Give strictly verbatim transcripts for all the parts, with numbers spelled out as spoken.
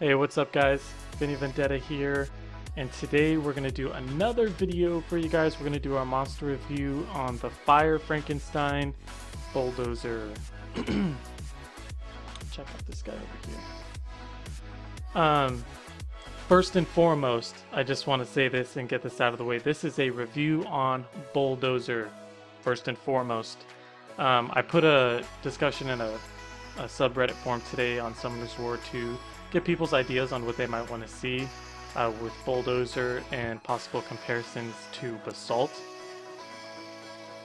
Hey, what's up guys? Vinny Vendetta here, and today we're gonna do another video for you guys. We're gonna do our monster review on the Fire Frankenstein Bulldozer. Check out this guy over here. Um, first and foremost, I just want to say this and get this out of the way. This is a review on Bulldozer, first and foremost. Um, I put a discussion in a, a subreddit forum today on Summoner's War two. Get people's ideas on what they might want to see uh, with Bulldozer and possible comparisons to Basalt,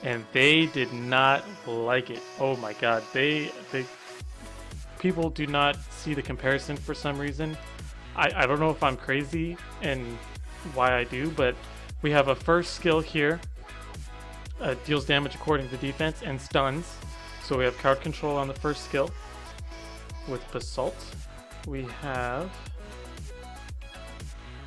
and they did not like it. Oh my god, they they people do not see the comparison for some reason. I, I don't know if I'm crazy and why I do, but we have a first skill here, uh, deals damage according to defense and stuns, so we have card control on the first skill. With Basalt we have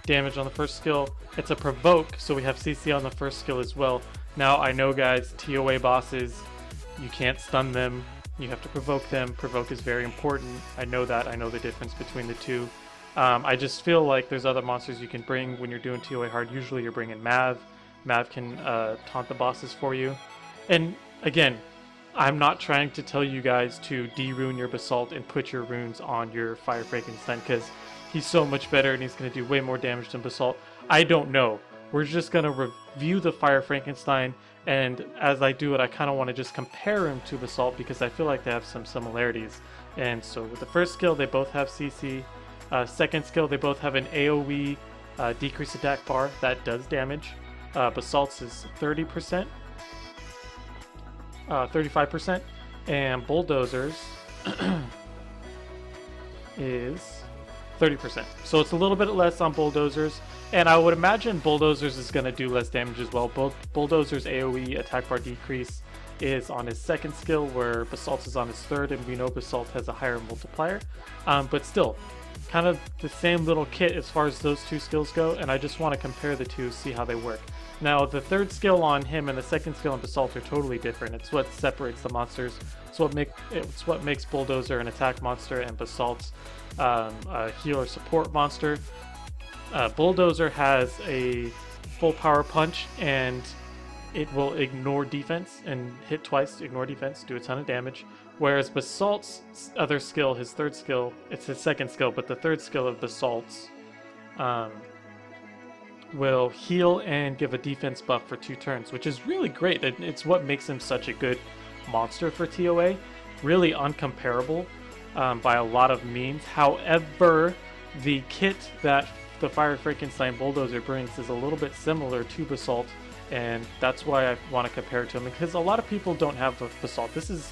damage on the first skill. It's a provoke, so we have C C on the first skill as well. Now I know guys, T O A bosses, you can't stun them, you have to provoke them. Provoke is very important. I know that, I know the difference between the two. Um, I just feel like there's other monsters you can bring when you're doing T O A hard. Usually you're bringing Mav. Mav can uh, taunt the bosses for you. And again, I'm not trying to tell you guys to de-rune your Basalt and put your runes on your Fire Frankenstein, because he's so much better and he's going to do way more damage than Basalt. I don't know. We're just going to review the Fire Frankenstein, and as I do it, I kind of want to just compare him to Basalt because I feel like they have some similarities. And so with the first skill, they both have C C. Uh, second skill, they both have an A O E uh, decreased attack bar that does damage. Uh, Basalt's is thirty percent. Uh, thirty-five percent, and Bulldozer's is thirty percent. So it's a little bit less on Bulldozer's, and I would imagine Bulldozer's is going to do less damage as well. Bull Bulldozer's A O E attack bar decrease is on his second skill, where Basalt is on his third, and we know Basalt has a higher multiplier. Um, but still, kind of the same little kit as far as those two skills go, and I just want to compare the two, see how they work. Now, the third skill on him and the second skill on Basalt are totally different. It's what separates the monsters. It's what, make, it's what makes Bulldozer an attack monster and Basalt um, a healer support monster. Uh, Bulldozer has a full power punch, and it will ignore defense and hit twice, ignore defense, do a ton of damage. Whereas Basalt's other skill, his third skill, it's his second skill, but the third skill of Basalt's... Um, will heal and give a defense buff for two turns, which is really great. It's what makes him such a good monster for T O A. Really uncomparable um, by a lot of means. However, the kit that the Fire Frankenstein Bulldozer brings is a little bit similar to Basalt, and that's why I want to compare it to him, because a lot of people don't have Basalt. This is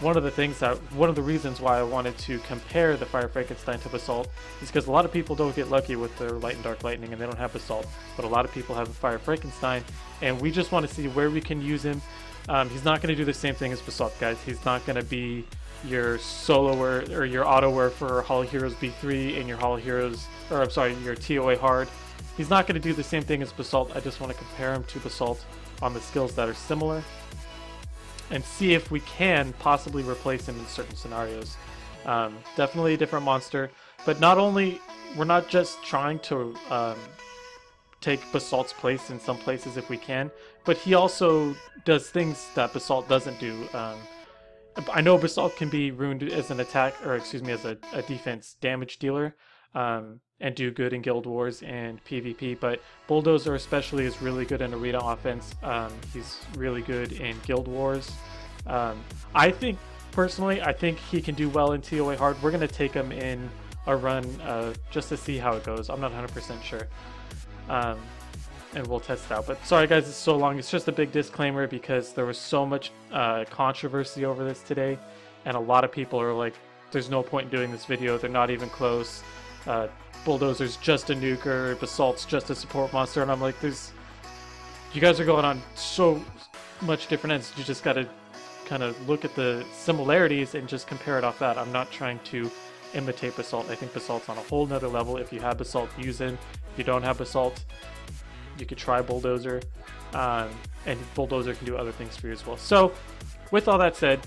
one of the things that, one of the reasons why I wanted to compare the Fire Frankenstein to Basalt is because a lot of people don't get lucky with their Light and Dark Lightning, and they don't have Basalt, but a lot of people have the Fire Frankenstein, and we just want to see where we can use him. Um, he's not going to do the same thing as Basalt, guys. He's not going to be your soloer or your autoer for Hall of Heroes B three and your Hall of Heroes, or I'm sorry, your T O A hard. He's not going to do the same thing as Basalt. I just want to compare him to Basalt on the skills that are similar, and see if we can possibly replace him in certain scenarios. Um, definitely a different monster, but not only, we're not just trying to um, take Basalt's place in some places if we can, but he also does things that Basalt doesn't do. Um, I know Basalt can be ruined as an attack, or excuse me, as a, a defense damage dealer, um, and do good in Guild Wars and PvP, but Bulldozer especially is really good in Arena Offense. Um, he's really good in Guild Wars. Um, I think, personally, I think he can do well in T O A hard. We're going to take him in a run uh, just to see how it goes. I'm not one hundred percent sure. Um, and we'll test it out. But sorry guys, it's so long. It's just a big disclaimer because there was so much uh, controversy over this today, and a lot of people are like, there's no point in doing this video. They're not even close. Uh, Bulldozer's just a nuker, Basalt's just a support monster, and I'm like, there's, you guys are going on so much different ends. You just got to kind of look at the similarities and just compare it off that. I'm not trying to imitate Basalt. I think Basalt's on a whole nother level. If you have Basalt, use him. If you don't have Basalt, you could try Bulldozer, um, and Bulldozer can do other things for you as well. So with all that said,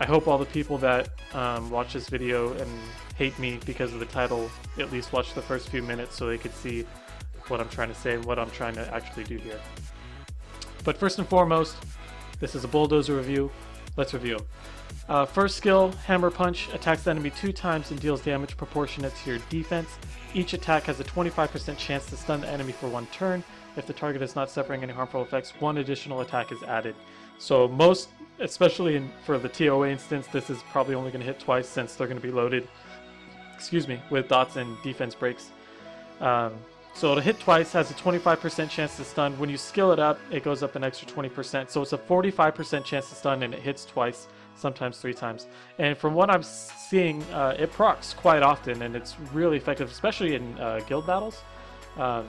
I hope all the people that um, watch this video and hate me because of the title at least watch the first few minutes so they could see what I'm trying to say and what I'm trying to actually do here. But first and foremost, this is a Bulldozer review. Let's review them. Uh, first skill, Hammer Punch, attacks the enemy two times and deals damage proportionate to your defense. Each attack has a twenty-five percent chance to stun the enemy for one turn. If the target is not suffering any harmful effects, one additional attack is added. So most, especially in, for the T O A instance, this is probably only going to hit twice since they're going to be loaded, excuse me, with dots and defense breaks. Um, so it'll hit twice, has a twenty-five percent chance to stun. When you skill it up, it goes up an extra twenty percent. So it's a forty-five percent chance to stun and it hits twice, sometimes three times. And from what I'm seeing, uh, it procs quite often and it's really effective, especially in uh, guild battles. Um,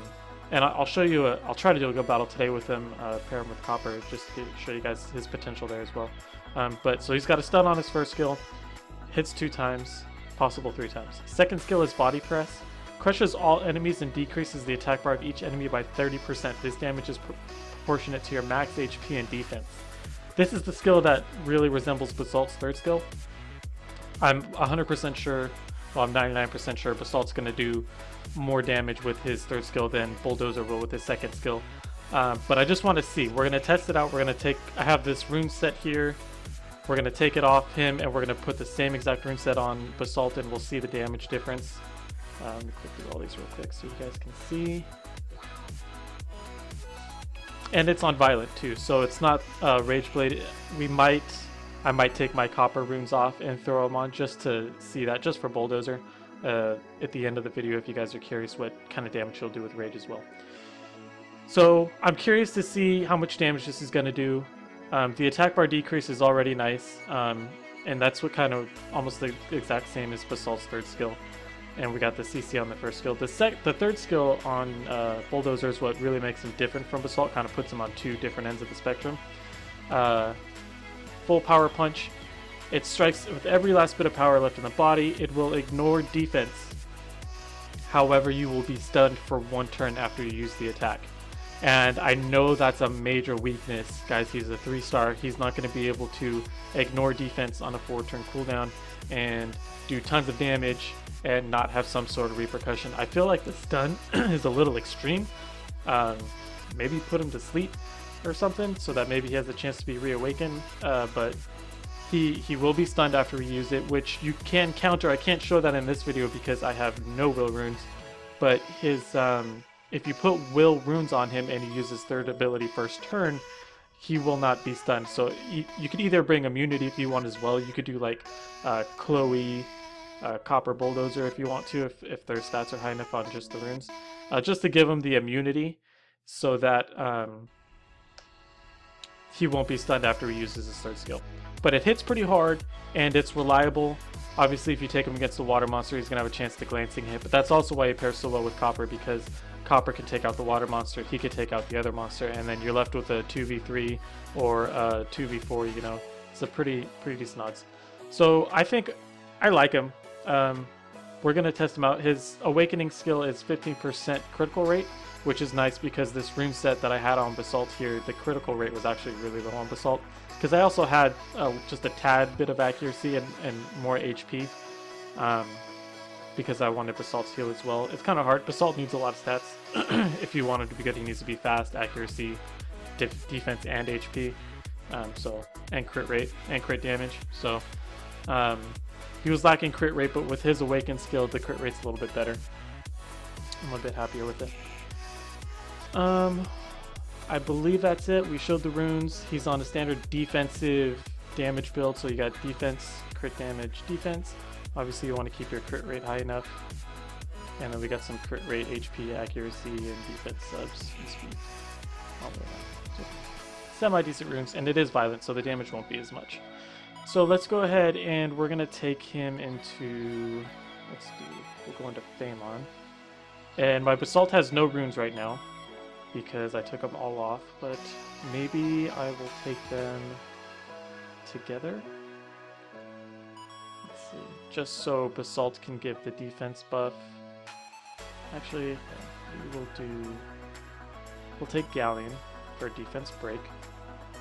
And I'll show you, a, I'll try to do a good battle today with him, uh, pair him with Copper, just to show you guys his potential there as well. Um, but so he's got a stun on his first skill, hits two times, possible three times. Second skill is Body Press, crushes all enemies and decreases the attack bar of each enemy by thirty percent. This damage is pr proportionate to your max H P and defense. This is the skill that really resembles Basalt's third skill. I'm one hundred percent sure, well I'm ninety-nine percent sure Basalt's going to do more damage with his third skill than Bulldozer will with his second skill, uh, but I just want to see. We're going to test it out. We're going to take, I have this rune set here, we're going to take it off him and we're going to put the same exact rune set on Basalt and we'll see the damage difference. Um, let me click through all these real quick so you guys can see. And it's on Violet too, so it's not uh, Rageblade. We might, I might take my Copper runes off and throw them on just to see that, just for Bulldozer. Uh, at the end of the video if you guys are curious what kind of damage he'll do with Rage as well. So I'm curious to see how much damage this is going to do. Um, the attack bar decrease is already nice, um, and that's what kind of almost the exact same as Basalt's third skill. And we got the C C on the first skill. The sec the third skill on uh, Bulldozer is what really makes him different from Basalt, kind of puts him on two different ends of the spectrum. Uh, full Power Punch. It strikes with every last bit of power left in the body. It will ignore defense. However, you will be stunned for one turn after you use the attack. And I know that's a major weakness. Guys, he's a three star. He's not going to be able to ignore defense on a four turn cooldown and do tons of damage and not have some sort of repercussion. I feel like the stun is a little extreme. Um, maybe put him to sleep or something so that maybe he has a chance to be reawakened. Uh, but... He, he will be stunned after we use it, which you can counter. I can't show that in this video because I have no Will runes, but his um, if you put Will runes on him and he uses third ability first turn, he will not be stunned. So you, you could either bring immunity if you want as well. You could do like uh, Chloe, uh, Copper Bulldozer if you want to, if, if their stats are high enough on just the runes, uh, just to give him the immunity so that um, he won't be stunned after he uses his third skill. But it hits pretty hard, and it's reliable. Obviously, if you take him against the water monster, he's going to have a chance to glancing hit, but that's also why he pairs so well with Copper, because Copper can take out the water monster, he could take out the other monster, and then you're left with a two v three or a two v four, you know. It's a pretty, pretty decent odds. So I think I like him. Um, we're going to test him out. His awakening skill is fifteen percent critical rate, which is nice because this rune set that I had on Basalt here, the critical rate was actually really low on Basalt. Because I also had uh, just a tad bit of accuracy and, and more H P, um, because I wanted Basalt's heal as well. It's kind of hard. Basalt needs a lot of stats. If you want him to be good, he needs to be fast, accuracy, def defense, and H P, um, so and crit rate and crit damage. So um, he was lacking crit rate, but with his awakened skill, the crit rate's a little bit better. I'm a bit happier with it. Um. I believe that's it. We showed the runes. He's on a standard defensive damage build, so you got defense, crit damage, defense. Obviously you want to keep your crit rate high enough. And then we got some crit rate, H P, accuracy, and defense subs and speed. So, semi-decent runes, and it is violent, so the damage won't be as much. So let's go ahead and we're gonna take him into, let's do, we'll go into Faimon. And my Basalt has no runes right now, because I took them all off, but maybe I will take them together. Let's see. Just so Basalt can give the defense buff. Actually, we will do... We'll take Galleon for a defense break,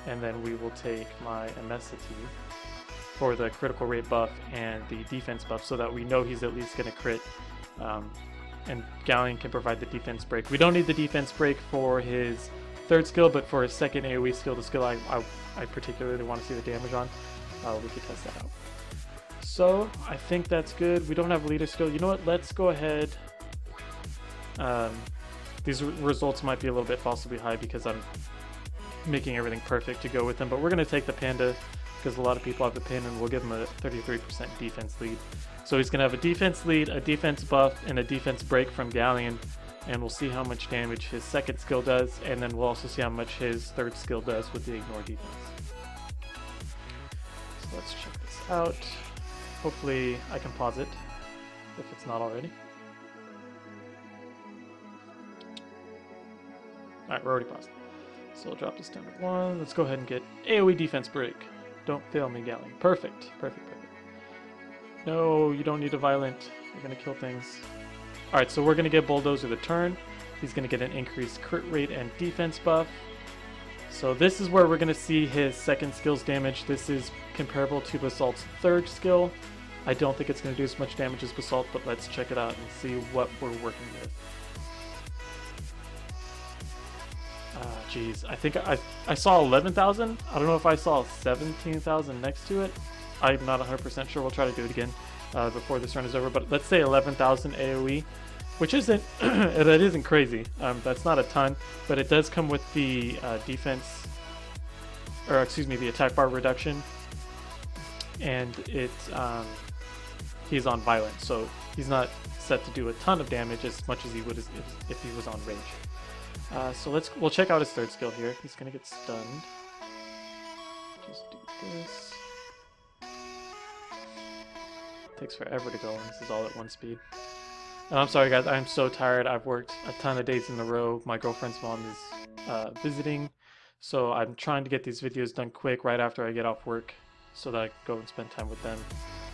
and then we will take my Amesety for the critical rate buff and the defense buff so that we know he's at least going to crit. Um, and Galleon can provide the defense break. We don't need the defense break for his third skill, but for his second AoE skill, the skill I, I, I particularly want to see the damage on, uh, we could test that out. So I think that's good. We don't have leader skill. You know what? Let's go ahead. Um, these results might be a little bit possibly high because I'm making everything perfect to go with them, but we're going to take the Panda because a lot of people have the Panda, and we'll give him a thirty-three percent defense lead. So he's going to have a defense lead, a defense buff, and a defense break from Galleon, and we'll see how much damage his second skill does, and then we'll also see how much his third skill does with the ignore defense. So let's check this out. Hopefully I can pause it if it's not already. Alright, we're already paused. So we'll drop this down to one. Let's go ahead and get AoE defense break. Don't fail me, Galleon. Perfect. Perfect, perfect. No, you don't need a violent. You're going to kill things. Alright, so we're going to get Bulldozer the turn. He's going to get an increased crit rate and defense buff. So this is where we're going to see his second skill's damage. This is comparable to Basalt's third skill. I don't think it's going to do as much damage as Basalt, but let's check it out and see what we're working with. Ah, jeez. I think I, I saw eleven thousand. I don't know if I saw seventeen thousand next to it. I'm not one hundred percent sure. We'll try to do it again uh, before this run is over, but let's say eleven thousand AoE, which isn't that isn't crazy. Um, that's not a ton, but it does come with the uh, defense, or excuse me, the attack bar reduction, and it's um, he's on Violent, so he's not set to do a ton of damage as much as he would as if, if he was on Rage. Uh, so let's we'll check out his third skill here. He's gonna get stunned. Just do this. Takes forever to go, and this is all at one speed. And I'm sorry guys, I'm so tired. I've worked a ton of days in a row. My girlfriend's mom is uh, visiting, so I'm trying to get these videos done quick right after I get off work so that I can go and spend time with them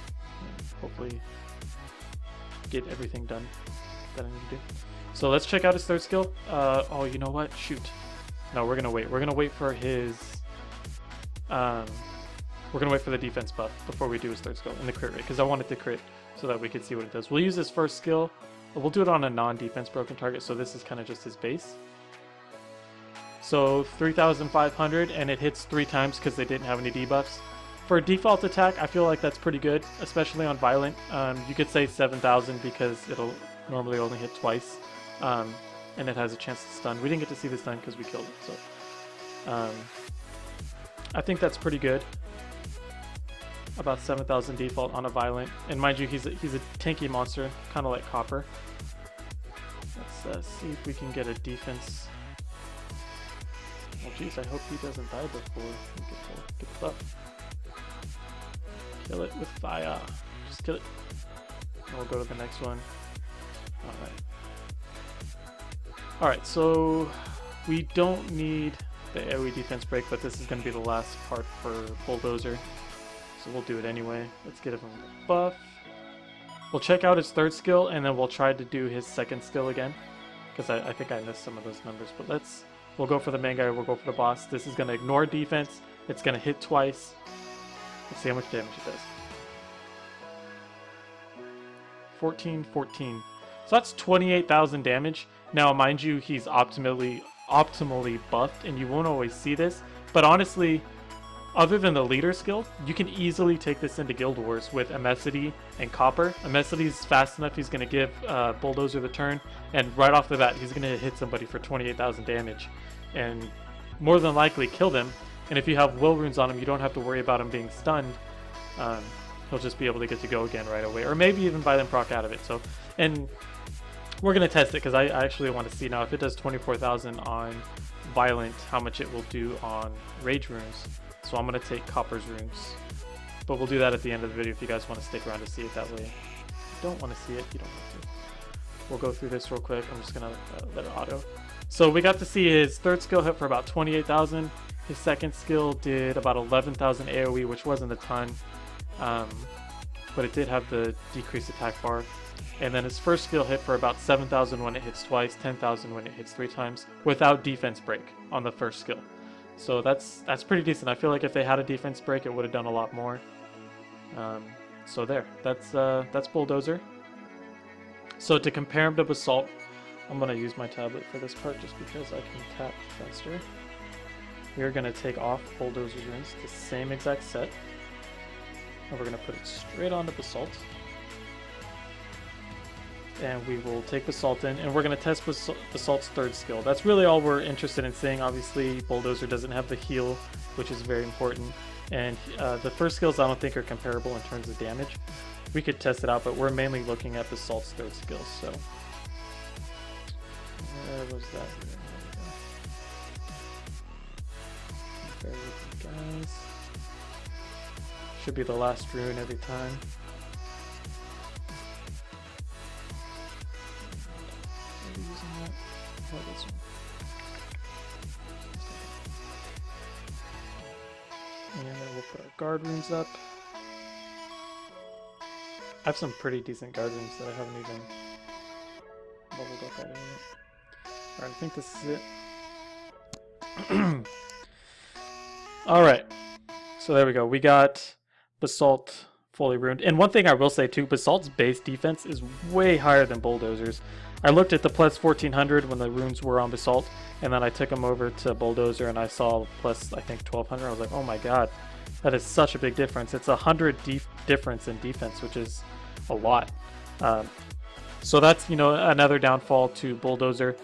and hopefully get everything done that I need to do. So let's check out his third skill. Uh, oh, you know what? Shoot. No, we're gonna wait. We're gonna wait for his... Um, We're going to wait for the defense buff before we do his third skill and the crit rate, because I want it to crit so that we can see what it does. We'll use his first skill. We'll do it on a non-defense broken target, so this is kind of just his base. So three thousand five hundred, and it hits three times because they didn't have any debuffs. For a default attack, I feel like that's pretty good, especially on Violent. Um, you could say seven thousand because it'll normally only hit twice, um, and it has a chance to stun. We didn't get to see the stun because we killed it, so um, I think that's pretty good. About seven thousand default on a Violent, and mind you, he's a, he's a tanky monster, kind of like Copper. Let's uh, see if we can get a defense. Oh jeez, I hope he doesn't die before we get to get the buff. Kill it with fire. Just kill it. And we'll go to the next one. All right. All right. So we don't need the AoE defense break, but this is going to be the last part for Bulldozer. So we'll do it anyway. Let's get him a buff. We'll check out his third skill, and then we'll try to do his second skill again, because I, I think I missed some of those numbers. But let's, we'll go for the main guy, we'll go for the boss. This is going to ignore defense. It's going to hit twice. Let's see how much damage it does. fourteen, fourteen. So that's twenty-eight thousand damage. Now, mind you, he's optimally, optimally buffed, and you won't always see this, but honestly, other than the leader skill, you can easily take this into Guild Wars with Amesety and Copper. Amesety's fast enough, he's going to give uh, Bulldozer the turn, and right off the bat, he's going to hit somebody for twenty-eight thousand damage, and more than likely kill them. And if you have Will runes on him, you don't have to worry about him being stunned. Um, he'll just be able to get to go again right away, or maybe even buy them proc out of it. So, and we're going to test it, because I, I actually want to see now if it does twenty-four thousand on Violent, how much it will do on Rage runes. So I'm going to take Copper's runes, but we'll do that at the end of the video if you guys want to stick around to see it that way. If you don't want to see it, you don't have to. We'll go through this real quick. I'm just going to uh, let it auto. So we got to see his third skill hit for about twenty-eight thousand. His second skill did about eleven thousand AoE, which wasn't a ton, um, but it did have the decreased attack bar. And then his first skill hit for about seven thousand when it hits twice, ten thousand when it hits three times, without defense break on the first skill. So that's that's pretty decent. I feel like if they had a defense break, it would have done a lot more. Um, so there, that's uh, that's Bulldozer. So to compare him to Basalt, I'm going to use my tablet for this part just because I can tap faster. We're going to take off Bulldozer's runes, the same exact set, and we're going to put it straight onto Basalt. And we will take Basalt in, and we're going to test Bas Basalt's third skill. That's really all we're interested in seeing. Obviously, Bulldozer doesn't have the heal, which is very important. And uh, the first skills I don't think are comparable in terms of damage. We could test it out, but we're mainly looking at Basalt's third skill, so... Where was that? There we go. Compare with you guys. Should be the last rune every time. What is it? And then we'll put our guard rooms up. I have some pretty decent guard rooms that I haven't even leveled up at yet. Alright, I think this is it. Alright. So there we go. We got Basalt fully ruined. And one thing I will say too, Basalt's base defense is way higher than Bulldozer's. I looked at the plus fourteen hundred when the runes were on Basalt, and then I took them over to Bulldozer and I saw plus, I think, twelve hundred. I was like, oh my god, that is such a big difference. It's a hundred difference in defense, which is a lot. Um, so that's, you know, another downfall to Bulldozer.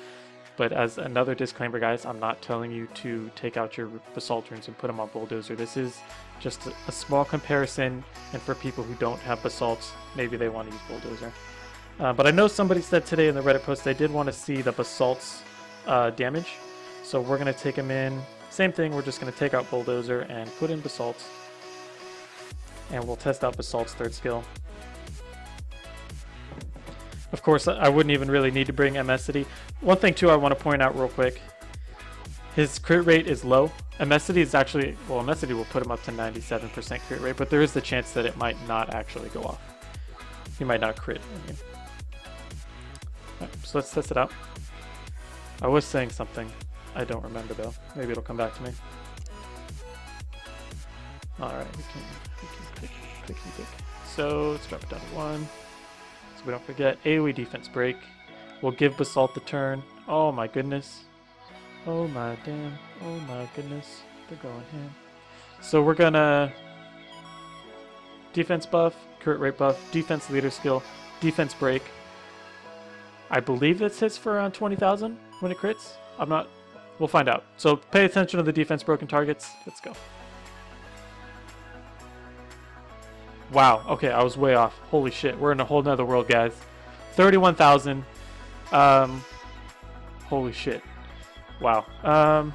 But as another disclaimer, guys, I'm not telling you to take out your Basalt runes and put them on Bulldozer. This is just a, a small comparison, and for people who don't have Basalts, maybe they want to use Bulldozer. Uh, but I know somebody said today in the Reddit post they did want to see the Basalt's uh, damage. So we're going to take him in. Same thing, we're just going to take out Bulldozer and put in Basalt. And we'll test out Basalt's third skill. Of course, I wouldn't even really need to bring Amesety. One thing, too, I want to point out real quick. His crit rate is low. Amesety is actually... Well, Amesety will put him up to ninety-seven percent crit rate, but there is the chance that it might not actually go off. He might not crit. I mean. So let's test it out. I was saying something. I don't remember though. Maybe it'll come back to me. Alright, we can, we can click, click, click. So let's drop it down to one. So we don't forget. AoE defense break. We'll give Basalt the turn. Oh my goodness. Oh my damn. Oh my goodness. They're going ham. So we're gonna defense buff, crit rate buff, defense leader skill, defense break. I believe this hits for around twenty thousand when it crits. I'm not... We'll find out. So pay attention to the defense broken targets. Let's go. Wow. Okay, I was way off. Holy shit. We're in a whole nother world, guys. thirty-one thousand. Um, holy shit. Wow. Um,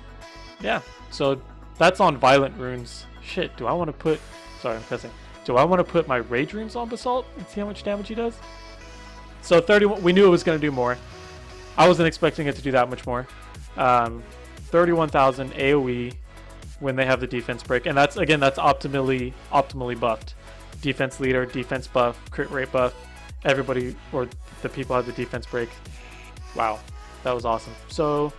yeah. So that's on violent runes. Shit, do I want to put... Sorry, I'm pressing. Do I want to put my Rage runes on Basalt and see how much damage he does? So thirty-one, we knew it was going to do more. I wasn't expecting it to do that much more. Um, thirty-one thousand AoE when they have the defense break. And that's, again, that's optimally optimally buffed. Defense leader, defense buff, crit rate buff. Everybody, or the people have the defense break. Wow, that was awesome. So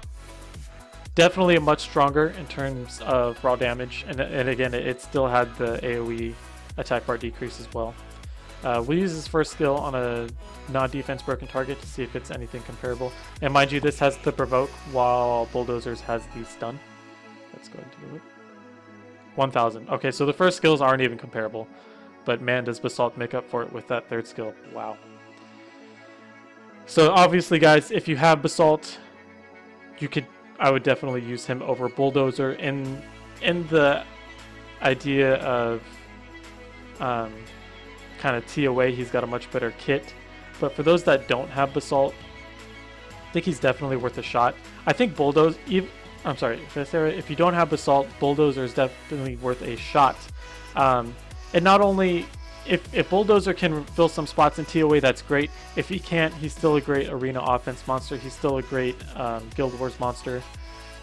definitely a much stronger in terms of raw damage. And, and again, it, it still had the AoE attack bar decrease as well. Uh, we'll use this first skill on a non-defense broken target to see if it's anything comparable. And mind you, this has the provoke while Bulldozer's has the stun. Let's go ahead and do it. one thousand. Okay, so the first skills aren't even comparable. But man, does Basalt make up for it with that third skill. Wow. So obviously, guys, if you have Basalt, you could... I would definitely use him over Bulldozer in, in the idea of... Um, kind of T O A, he's got a much better kit. But for those that don't have Basalt, I think he's definitely worth a shot. I think Bulldozer, even, I'm sorry, if you don't have Basalt, Bulldozer is definitely worth a shot. Um, and not only, if, if Bulldozer can fill some spots in T O A, that's great. If he can't, he's still a great Arena Offense monster. He's still a great um, Guild Wars monster.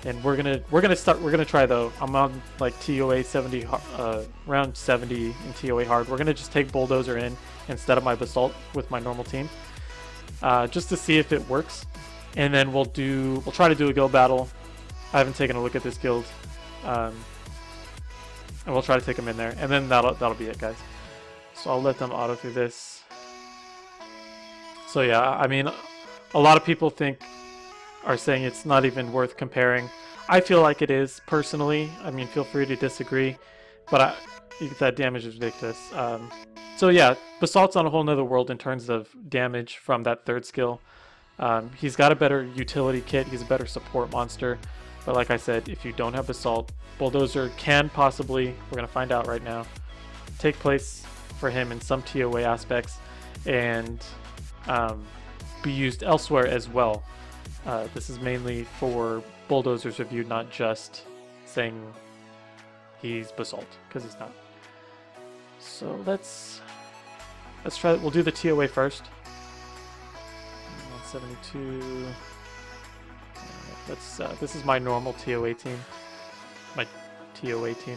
And we're gonna we're gonna start we're gonna try though. I'm on like T O A seventy, uh, round seventy in T O A hard. We're gonna just take Bulldozer in instead of my Basalt with my normal team, uh, just to see if it works. And then we'll do we'll try to do a guild battle. I haven't taken a look at this guild, um, and we'll try to take him in there. And then that'll that'll be it, guys. So I'll let them auto through this. So yeah, I mean, a lot of people think, are saying it's not even worth comparing. I feel like it is, personally. I mean, feel free to disagree, but I, that damage is ridiculous. Um, so yeah, Basalt's on a whole nother world in terms of damage from that third skill. Um, he's got a better utility kit, he's a better support monster, but like I said, if you don't have Basalt, Bulldozer can possibly, we're going to find out right now, take place for him in some T O A aspects and um, be used elsewhere as well. Uh, this is mainly for Bulldozer's review, not just saying he's Basalt, because he's not. So let's, let's try, we'll do the T O A first. seventy-two. That's uh, this is my normal T O A team. My T O A team,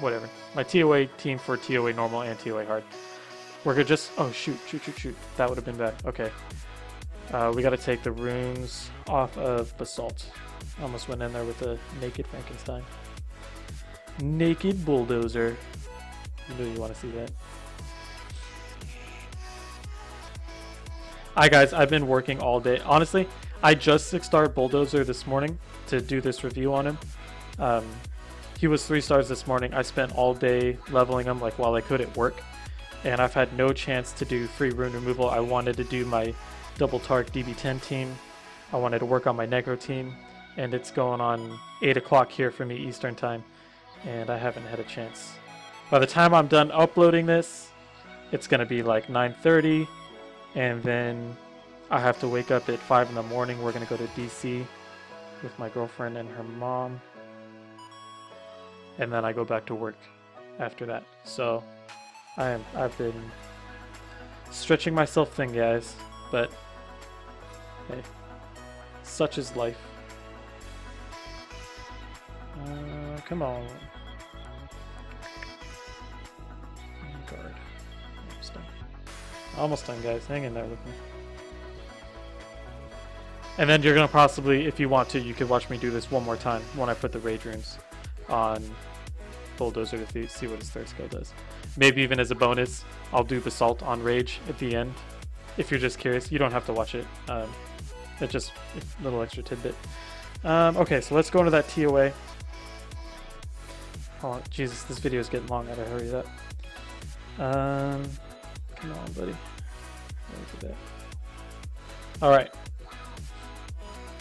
whatever. My T O A team for T O A normal and T O A hard. We're gonna just oh shoot shoot shoot shoot. That would have been bad. Okay. Uh, we gotta take the runes off of Basalt. I almost went in there with a naked Frankenstein. Naked Bulldozer. You know you want to see that. Hi guys, I've been working all day. Honestly, I just six starred Bulldozer this morning to do this review on him. Um, he was three stars this morning. I spent all day leveling him like while I could at work. And I've had no chance to do free rune removal. I wanted to do my double target D B ten team. I wanted to work on my Necro team. And it's going on eight o'clock here for me Eastern time. And I haven't had a chance. By the time I'm done uploading this, it's going to be like nine thirty. And then I have to wake up at five in the morning. We're going to go to D C with my girlfriend and her mom. And then I go back to work after that. So I am, I've been stretching myself thin, guys. But hey, such is life. Uh, come on. Almost done, guys. Hang in there with me. And then you're going to possibly, if you want to, you could watch me do this one more time when I put the Rage runes on Bulldozer to see what his third skill does. Maybe even as a bonus, I'll do Basalt on Rage at the end. If you're just curious, you don't have to watch it. Um, it's just a little extra tidbit. Um, okay, so let's go into that T O A. Oh, Jesus, this video is getting long. I gotta hurry it up. Um... Come on, buddy. Look at that. Alright.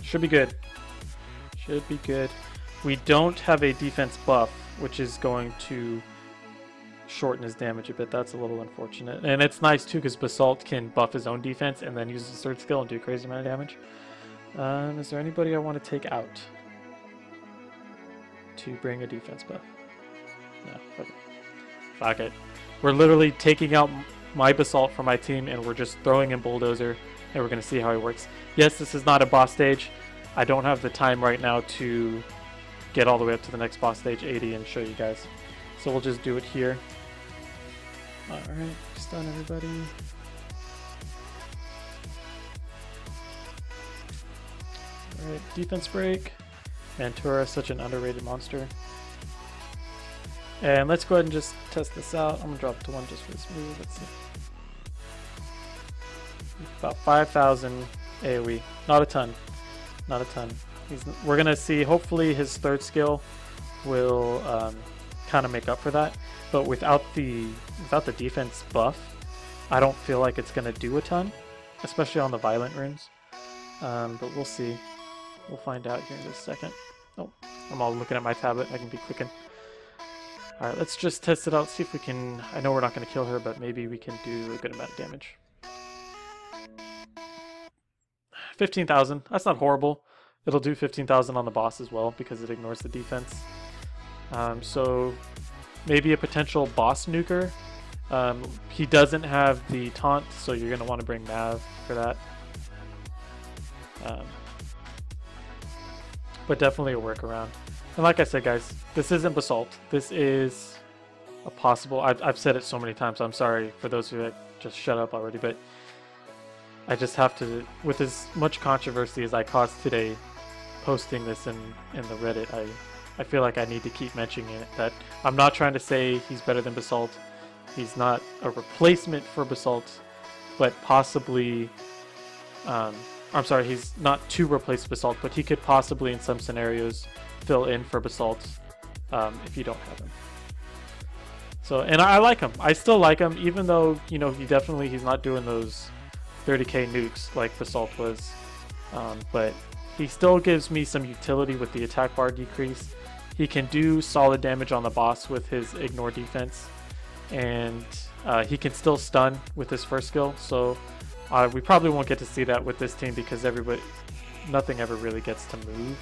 Should be good. Should be good. We don't have a defense buff, which is going to shorten his damage a bit. That's a little unfortunate. And it's nice, too, because Basalt can buff his own defense and then use his third skill and do a crazy amount of damage. Um, is there anybody I want to take out to bring a defense buff? No. Fuck it. Fuck it. We're literally taking out my Basalt for my team, and we're just throwing in Bulldozer, and we're going to see how he works. Yes, this is not a boss stage. I don't have the time right now to get all the way up to the next boss stage eighty and show you guys. So we'll just do it here. Alright, stun everybody. Alright, defense break. Mantura, such an underrated monster. And let's go ahead and just test this out. I'm going to drop to one just for this move. Let's see. About five thousand A O E. Not a ton. Not a ton. He's, we're going to see, hopefully, his third skill will um, kind of make up for that. But without the, without the defense buff, I don't feel like it's going to do a ton. Especially on the violent runes. Um, but we'll see. We'll find out here in just a second. Oh, I'm all looking at my tablet. I can be clicking. Alright, let's just test it out, see if we can... I know we're not going to kill her, but maybe we can do a good amount of damage. fifteen thousand. That's not horrible. It'll do fifteen thousand on the boss as well, because it ignores the defense. Um, so, maybe a potential boss nuker. Um, he doesn't have the taunt, so you're going to want to bring Mav for that. Um, but definitely a workaround. And like I said, guys, this isn't Basalt. This is a possible... I've, I've said it so many times, so I'm sorry for those of you that just shut up already, but I just have to... With as much controversy as I caused today posting this in, in the Reddit, I, I feel like I need to keep mentioning it. That I'm not trying to say he's better than Basalt. He's not a replacement for Basalt, but possibly... Um, I'm sorry, he's not to replace Basalt, but he could possibly, in some scenarios, fill in for Basalt um, if you don't have him. So, and I, I like him. I still like him, even though, you know, he definitely, he's not doing those thirty K nukes like Basalt was. Um, but he still gives me some utility with the attack bar decrease. He can do solid damage on the boss with his ignore defense. And uh, he can still stun with his first skill. So uh, we probably won't get to see that with this team because everybody, nothing ever really gets to move.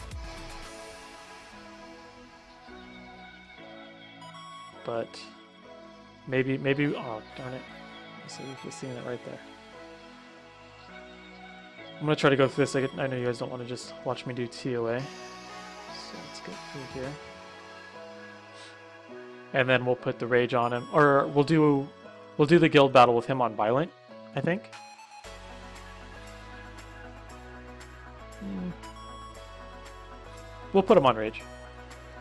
But maybe, maybe, oh darn it. Let's see if you're seeing it right there. I'm going to try to go through this. I know you guys don't want to just watch me do T O A. So let's go through here. And then we'll put the Rage on him. Or we'll do we'll do the guild battle with him on Violent, I think. Mm. We'll put him on Rage.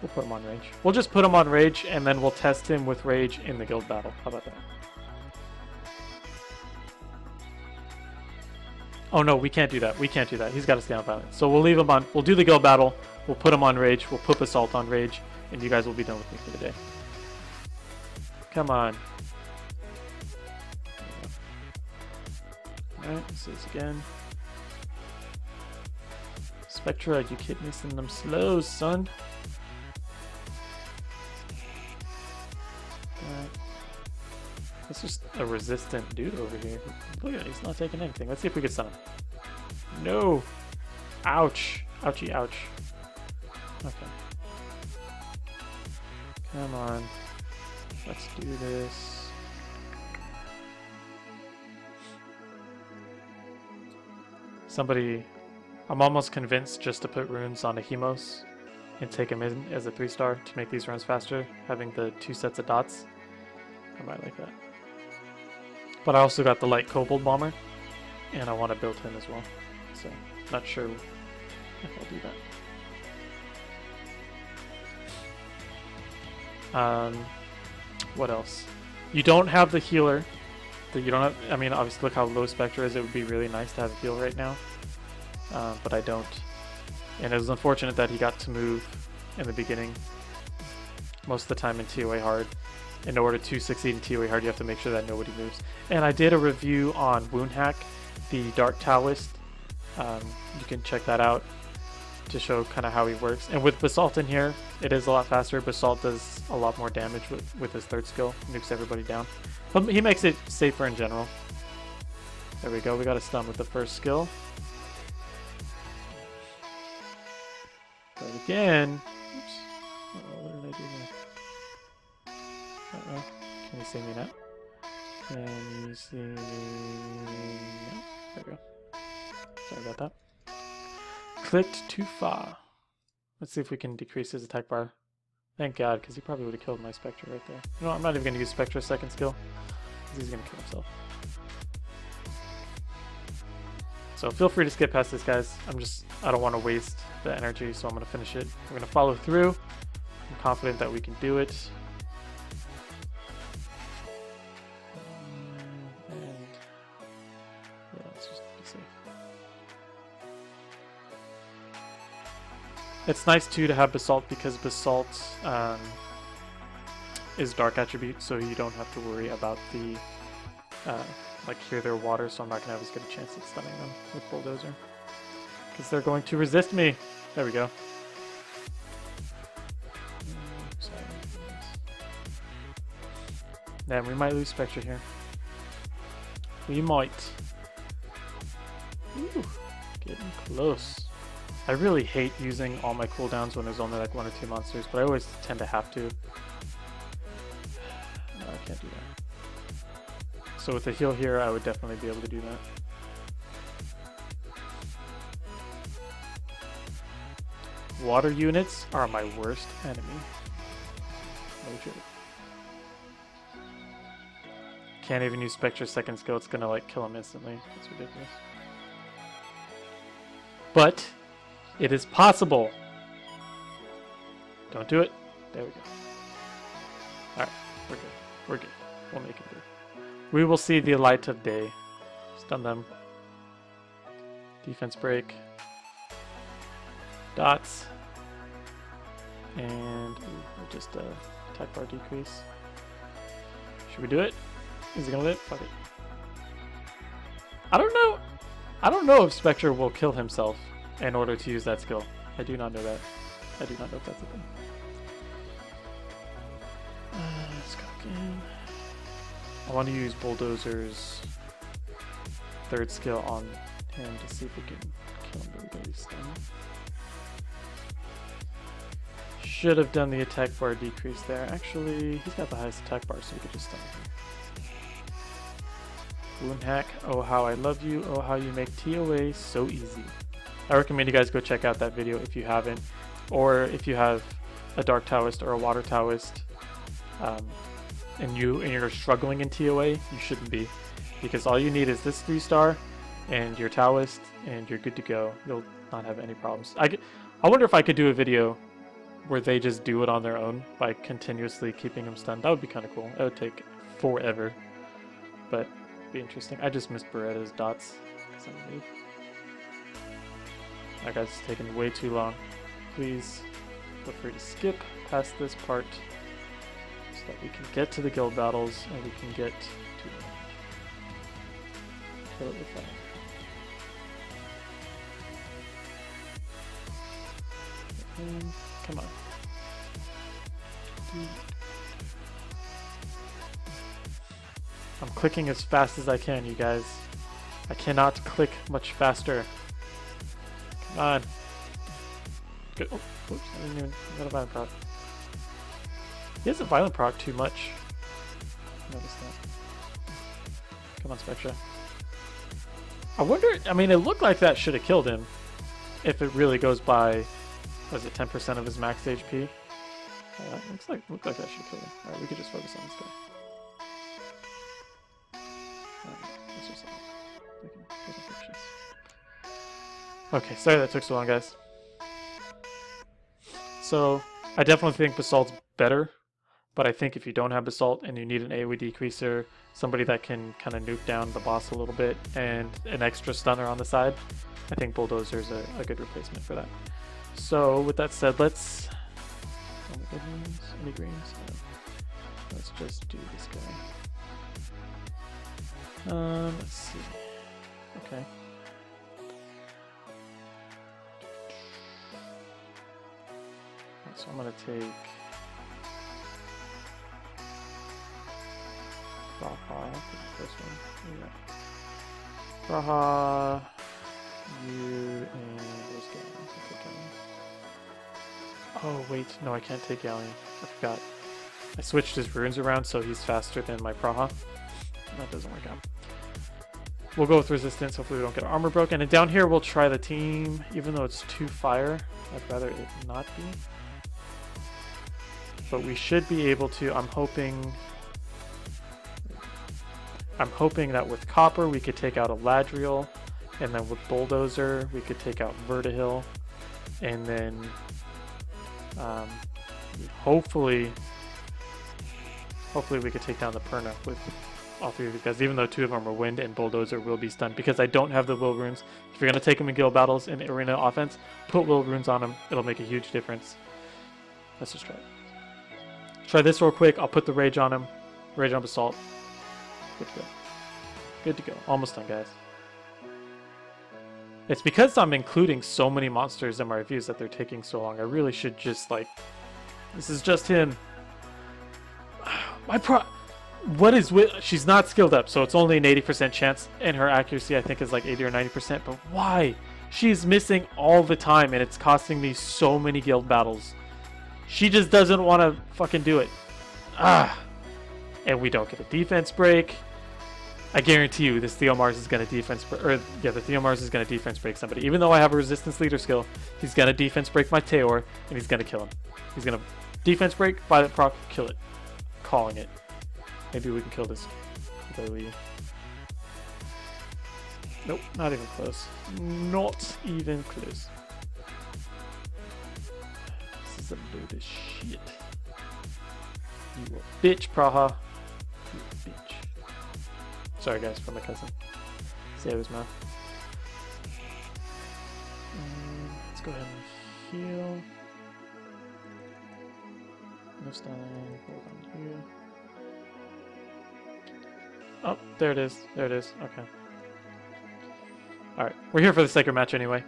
We'll put him on Rage. We'll just put him on Rage, and then we'll test him with Rage in the guild battle. How about that? Oh no, we can't do that. We can't do that. He's got to stay on Violent. So we'll leave him on. We'll do the guild battle. We'll put him on Rage. We'll put Basalt on Rage. And you guys will be done with me for the day. Come on. Alright, let's do this again. Spectra, you keep missing them slows, son. Alright. That's just a resistant dude over here. Look at it, he's not taking anything. Let's see if we can stun him. No! Ouch! Ouchie, ouch. Okay. Come on. Let's do this. Somebody, I'm almost convinced just to put runes on a Hemos and take him in as a three star to make these runes faster, having the two sets of dots. I might like that. But I also got the Light Kobold Bomber, and I want to build him as well. So, not sure if I'll do that. Um, what else? You don't have the healer. That you don't have. I mean, obviously, look how low Spectra is. It would be really nice to have a heal right now, uh, but I don't. And it was unfortunate that he got to move in the beginning. Most of the time in T O A hard, in order to succeed in T O A hard, you have to make sure that nobody moves. And I did a review on Wound Hack, the Dark Taoist. Um, you can check that out to show kind of how he works. And with Basalt in here, it is a lot faster. Basalt does a lot more damage with, with his third skill. Nukes everybody down. But he makes it safer in general. There we go. We got a stun with the first skill. But again... Oops. Uh-oh, what did I do there? Uh-oh. Can you see me now? Can you see me now? There we go. Sorry about that. Clicked too far. Let's see if we can decrease his attack bar. Thank God, because he probably would have killed my Spectra right there. No, I'm not even going to use Spectra's second skill, because he's going to kill himself. So feel free to skip past this, guys. I'm just, I don't want to waste the energy, so I'm going to finish it. I'm going to follow through. I'm confident that we can do it. It's nice too to have Basalt because Basalt um, is Dark attribute, so you don't have to worry about the uh, like here they're water, so I'm not gonna have as good a chance at stunning them with Bulldozer because they're going to resist me. There we go. Then we might lose Spectra here. We might. Ooh, getting close. I really hate using all my cooldowns when there's only like one or two monsters, but I always tend to have to. No, I can't do that. So with the heal here, I would definitely be able to do that. Water units are my worst enemy. No joke. Can't even use Spectra's second skill. It's gonna like kill him instantly. It's ridiculous. But it is possible. Don't do it. There we go. Alright, we're good. We're good. We'll make it through. We will see the light of day. Stun them. Defense break. Dots. And ooh, just uh, attack bar decrease. Should we do it? Is it gonna live? Fuck it. I don't know. I don't know if Spectre will kill himself in order to use that skill. I do not know that. I do not know if that's a thing. Uh, let's go again. I want to use Bulldozer's third skill on him to see if we can kill him with everybody's stun. Should have done the attack bar decrease there. Actually, he's got the highest attack bar, so we could just stun him. Wound Hack. Oh, how I love you. Oh, how you make T O A so easy. I recommend you guys go check out that video if you haven't, or if you have a Dark Taoist or a Water Taoist, um, and you and you're struggling in T O A, you shouldn't be, because all you need is this three star, and your Taoist, and you're good to go. You'll not have any problems. I could, I wonder if I could do a video where they just do it on their own by continuously keeping them stunned. That would be kind of cool. It would take forever, but it'd be interesting. I just missed Beretta's dots. That guy's taking way too long. Please feel free to skip past this part so that we can get to the guild battles and we can get to them. Kill it with that. And come on. I'm clicking as fast as I can, you guys. I cannot click much faster. Come on. Good. Oh, oops, I didn't even. I got a violent proc. He has a violent proc too much. Notice that. Come on, Spectra. I wonder. I mean, it looked like that should have killed him. If it really goes by, was it ten percent of his max H P? Uh, looks like looked like that should kill him. All right, we could just focus on this guy. All right, let's just. We can take some pictures. Okay, sorry that took so long, guys. So, I definitely think Basalt's better, but I think if you don't have Basalt and you need an A O E decreaser, somebody that can kind of nuke down the boss a little bit, and an extra stunner on the side, I think Bulldozer's a, a good replacement for that. So, with that said, let's... Any good ones? Any greens? No. Let's just do this guy. Um, let's see. Okay. So I'm going to take Praha, the first one. Yeah. Praha, you, and where's Galleon? Oh, wait. No, I can't take Galleon. I forgot. I switched his runes around so he's faster than my Praha. That doesn't work out. We'll go with resistance. Hopefully we don't get armor broken. And down here we'll try the team. Even though it's two fire, I'd rather it not be. But we should be able to, I'm hoping, I'm hoping that with Copper we could take out a Ladriel, and then with Bulldozer we could take out Vertihil, and then um, hopefully, hopefully we could take down the Perna with all three of these guys, even though two of them are wind and Bulldozer will be stunned, because I don't have the Will runes. If you're going to take them in guild battles in Arena Offense, put Will runes on them, it'll make a huge difference. Let's just try it. Try this real quick. I'll put the Rage on him. Rage on Basalt. Good to go. Good to go. Almost done, guys. It's because I'm including so many monsters in my reviews that they're taking so long. I really should just, like... This is just him. My pro... What is with... She's not skilled up, so it's only an eighty percent chance. And her accuracy, I think, is like eighty or ninety percent. But why? She's missing all the time, and it's costing me so many guild battles. She just doesn't want to fucking do it. Ah. And we don't get a defense break. I guarantee you this Theomars is going to defense break. Or, yeah, the Theomars is going to defense break somebody. Even though I have a resistance leader skill, he's going to defense break my Theor, and he's going to kill him. He's going to defense break, violent proc, kill it. Calling it. Maybe we can kill this. Nope, not even close. Not even close. Some load of shit. You a bitch, Praha. you bitch. Sorry guys, for my cousin. Say it was Mav. Um, let's go ahead and heal. No stun, hold on here. Oh, there it is, there it is, okay. Alright, we're here for the sacred match anyway.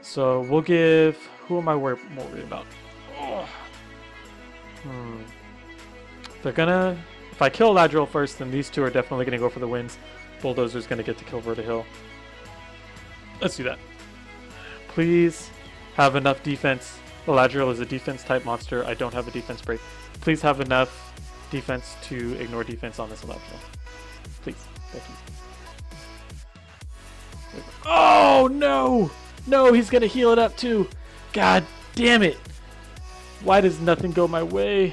So we'll give, who am I worried, worried about? Oh. Hmm. They're gonna, if I kill Ladriel first, then these two are definitely gonna go for the wins. Bulldozer's gonna get to kill Vertihil. Let's do that. Please have enough defense. Ladriel is a defense type monster. I don't have a defense break. Please have enough defense to ignore defense on this Ladriel. Please. Thank you. Oh no! No, he's gonna heal it up too! God damn it! Why does nothing go my way?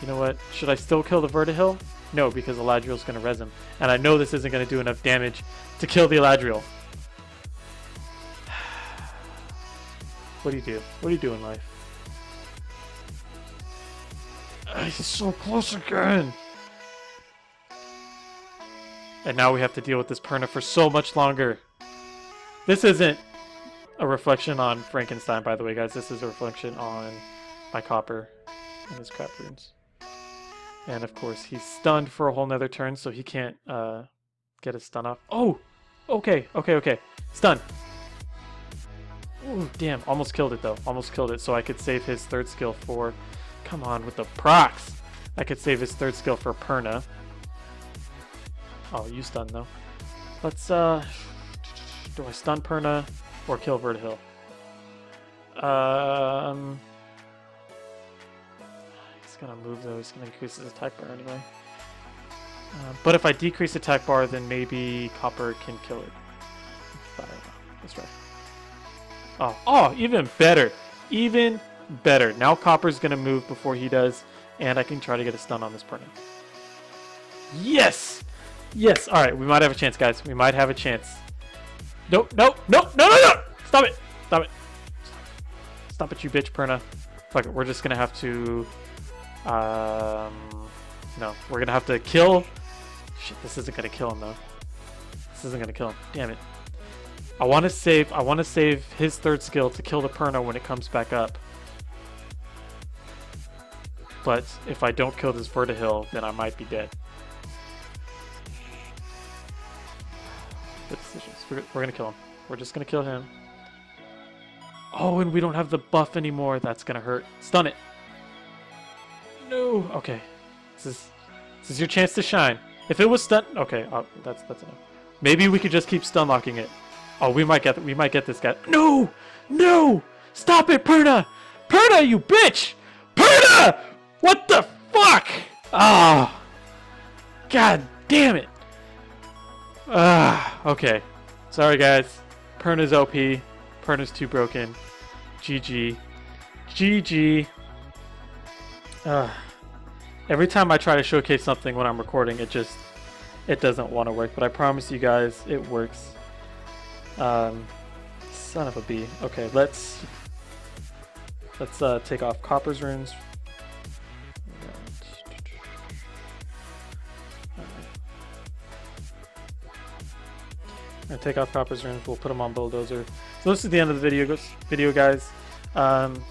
You know what? Should I still kill the Vertihil? No, because Eladriel's gonna res him. And I know this isn't gonna do enough damage to kill the Eladriel. What do you do? What do you do in life? Uh, he's so close again! And now we have to deal with this Perna for so much longer. This isn't a reflection on Frankenstein, by the way, guys. This is a reflection on my Copper and his crap runes. And of course, he's stunned for a whole nother turn, so he can't uh, get his stun off. Oh! Okay, okay, okay. Stun! Ooh, damn. Almost killed it, though. Almost killed it, so I could save his third skill for... Come on, with the procs! I could save his third skill for Perna. Oh, you stun, though. Let's, uh... do I stun Perna or kill Vertihil? Um, he's gonna move though. He's gonna increase his attack bar anyway. Uh, but if I decrease attack bar, then maybe Copper can kill it. But, that's right. Oh, oh, even better, even better. Now Copper's gonna move before he does, and I can try to get a stun on this Perna. Yes, yes. All right, we might have a chance, guys. We might have a chance. Nope, nope, nope, no, no, no! Stop it! Stop it! Stop it, you bitch, Perna. Fuck it, we're just gonna have to... Um... No, we're gonna have to kill... Shit, this isn't gonna kill him, though. This isn't gonna kill him. Damn it. I wanna save... I wanna save his third skill to kill the Perna when it comes back up. But if I don't kill this Vertihil, then I might be dead. Good decisions. We're, we're gonna kill him. We're just gonna kill him. Oh, and we don't have the buff anymore. That's gonna hurt. Stun it. No. Okay. This is this is your chance to shine. If it was stun, okay. Oh, that's that's enough. Maybe we could just keep stun locking it. Oh, we might get we might get this guy. No, no. Stop it, Perna. Perna, you bitch. Perna. What the fuck? Ah. Oh. God damn it. Ah, uh, okay. Sorry, guys. Perna's O P. Perna's too broken. G G. G G. Uh, every time I try to showcase something when I'm recording, it just... It doesn't want to work. But I promise you guys, it works. Um, son of a bee. Okay, let's... Let's uh, take off Copper's runes. And take off Copper's runes. We'll put them on Bulldozer. So this is the end of the video, video guys. Um,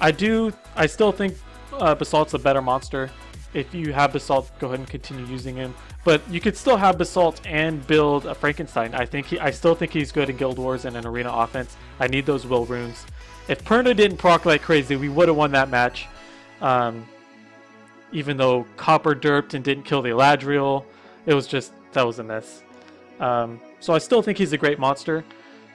I do. I still think uh, Basalt's a better monster. If you have Basalt, go ahead and continue using him. But you could still have Basalt and build a Frankenstein. I think he. I still think he's good in Guild Wars and in Arena Offense. I need those Will runes. If Perna didn't proc like crazy, we would have won that match. Um, even though Copper derped and didn't kill the Eladriel, it was just that was a mess. Um, so I still think he's a great monster.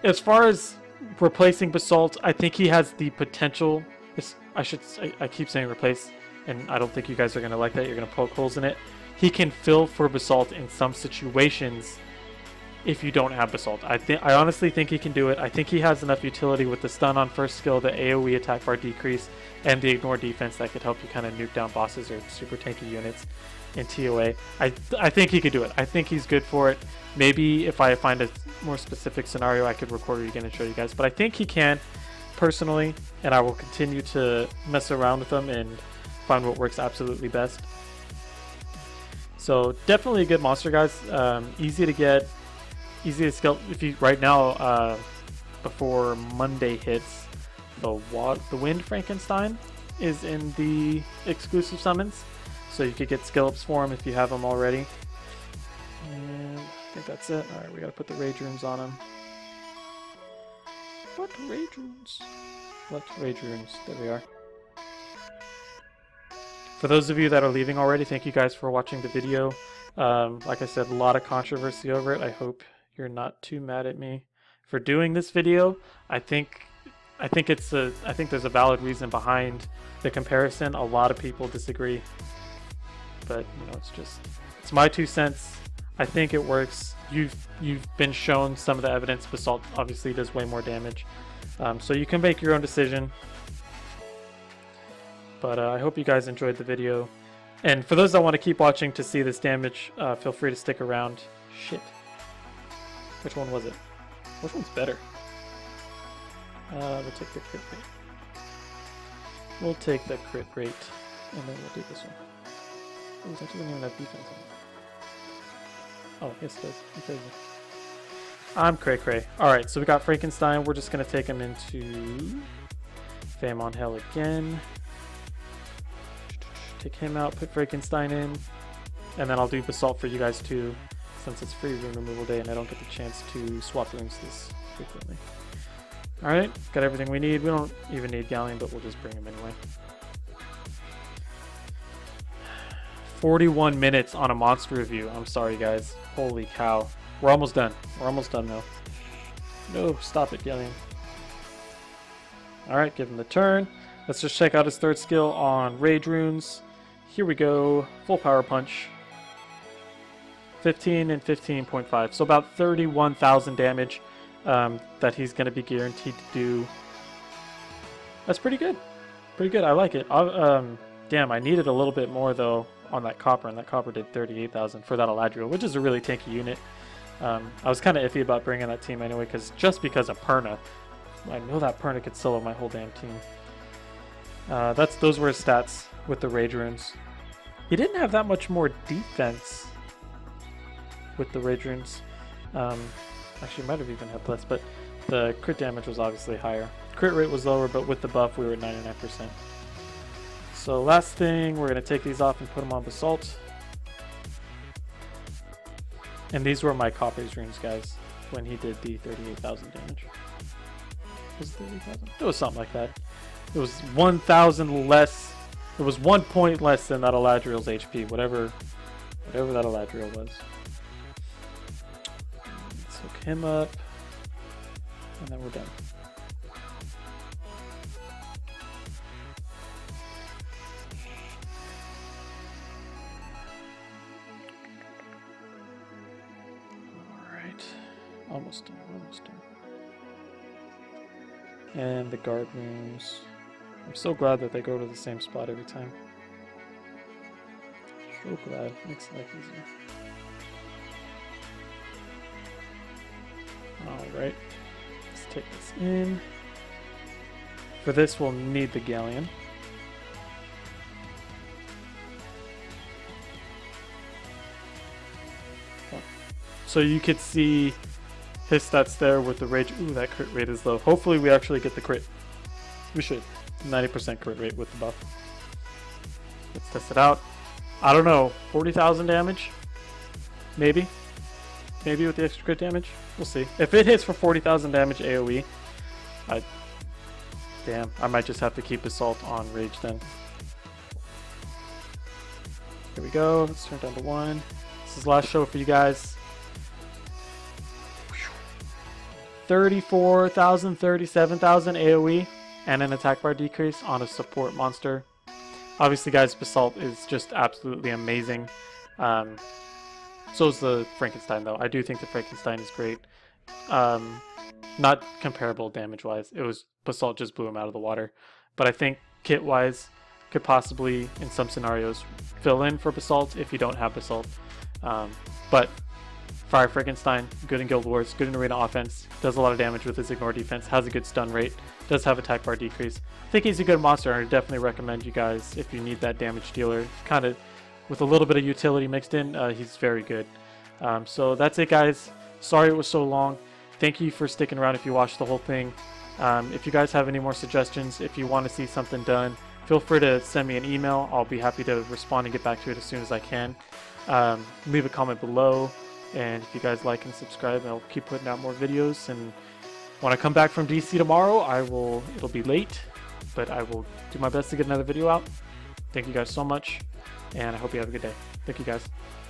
As far as replacing Basalt, I think he has the potential. It's, I should. I, I keep saying replace, and I don't think you guys are going to like that. You're going to poke holes in it. He can fill for Basalt in some situations if you don't have Basalt. I think. I honestly think he can do it. I think he has enough utility with the stun on first skill, the A O E attack bar decrease, and the ignore defense that could help you kind of nuke down bosses or super tanky units in T O A. I th I think he could do it. I think he's good for it. Maybe if I find a more specific scenario, I could record it again and show you guys. But I think he can, personally, and I will continue to mess around with them and find what works absolutely best. So definitely a good monster, guys. Um, easy to get, easy to scale. If you right now, uh, before Monday hits, the wa the Wind Frankenstein is in the exclusive summons, so you could get skill ups for him if you have them already. And I think that's it. All right, we gotta put the rage runes on him. What rage runes? What rage runes? There we are. For those of you that are leaving already, thank you guys for watching the video. Um, like I said, a lot of controversy over it. I hope you're not too mad at me for doing this video. I think I think it's a I think there's a valid reason behind the comparison. A lot of people disagree, but you know, it's just it's my two cents. I think it works. You've you've been shown some of the evidence. Basalt obviously does way more damage, um, so you can make your own decision. But uh, I hope you guys enjoyed the video. And for those that want to keep watching to see this damage, uh, feel free to stick around. Shit. Which one was it? Which one's better? Uh, we'll take the crit rate. We'll take the crit rate. And then we'll do this one. Oh, that doesn't even have defense on it. Oh, yes it does. It does. I'm cray cray. Alright, so we got Frankenstein. We're just going to take him into Faimon Hell again. Take him out, put Frankenstein in, and then I'll do Basalt for you guys too, since it's free rune removal day and I don't get the chance to swap runes this frequently. Alright, got everything we need. We don't even need Galleon, but we'll just bring him anyway. forty-one minutes on a monster review. I'm sorry guys. Holy cow. We're almost done. We're almost done though. No, stop it, Galleon. Alright, give him the turn. Let's just check out his third skill on Rage Runes. Here we go, full power punch. fifteen and fifteen point five, so about thirty-one thousand damage um, that he's going to be guaranteed to do. That's pretty good, pretty good. I like it. I, um, damn, I needed a little bit more though on that Copper, and that Copper did thirty-eight thousand for that Ladriel, which is a really tanky unit. Um, I was kind of iffy about bringing that team anyway, because just because of Perna, I know that Perna could solo my whole damn team. Uh, that's those were his stats with the Rage Runes. He didn't have that much more defense with the Rage Runes. Um, actually, might have even had less, but the crit damage was obviously higher. Crit rate was lower, but with the buff, we were at ninety-nine percent. So last thing, we're going to take these off and put them on Basalt. And these were my Copper's runes, guys, when he did the thirty-eight thousand damage. Was it thirty-eight thousand? It was something like that. It was one thousand less. It was one point less than that Eladriel's H P, whatever, whatever that Eladriel was. Let's hook him up, and then we're done. All right, almost done. Almost done. And the guard rooms. I'm so glad that they go to the same spot every time. So glad. Makes life easier. Alright. Let's take this in. For this, we'll need the Galleon. So you could see his stats there with the Rage. Ooh, that crit rate is low. Hopefully we actually get the crit. We should. ninety percent crit rate with the buff. Let's test it out. I don't know, forty thousand damage? Maybe. Maybe with the extra crit damage? We'll see. If it hits for forty thousand damage AoE, I... Damn, I might just have to keep Assault on Rage then. Here we go, let's turn it down to one. This is the last show for you guys. thirty-four thousand, thirty-seven thousand AoE. And an attack bar decrease on a support monster. Obviously, guys, Basalt is just absolutely amazing. Um, so is the Frankenstein, though. I do think the Frankenstein is great. Um, not comparable damage-wise. It was Basalt just blew him out of the water. But I think kit-wise could possibly, in some scenarios, fill in for Basalt if you don't have Basalt. Um, but Fire Frankenstein, good in Guild Wars, good in Arena Offense, does a lot of damage with his ignore defense, has a good stun rate, does have attack bar decrease. I think he's a good monster, and I definitely recommend you guys, if you need that damage dealer, kind of with a little bit of utility mixed in, uh, he's very good. Um, so that's it, guys. Sorry it was so long. Thank you for sticking around if you watched the whole thing. Um, if you guys have any more suggestions, if you want to see something done, feel free to send me an email. I'll be happy to respond and get back to it as soon as I can. Um, leave a comment below, and if you guys like and subscribe, I'll keep putting out more videos. And when I come back from D C tomorrow, I will. It'll be late, but I will do my best to get another video out. Thank you guys so much, and I hope you have a good day. Thank you guys.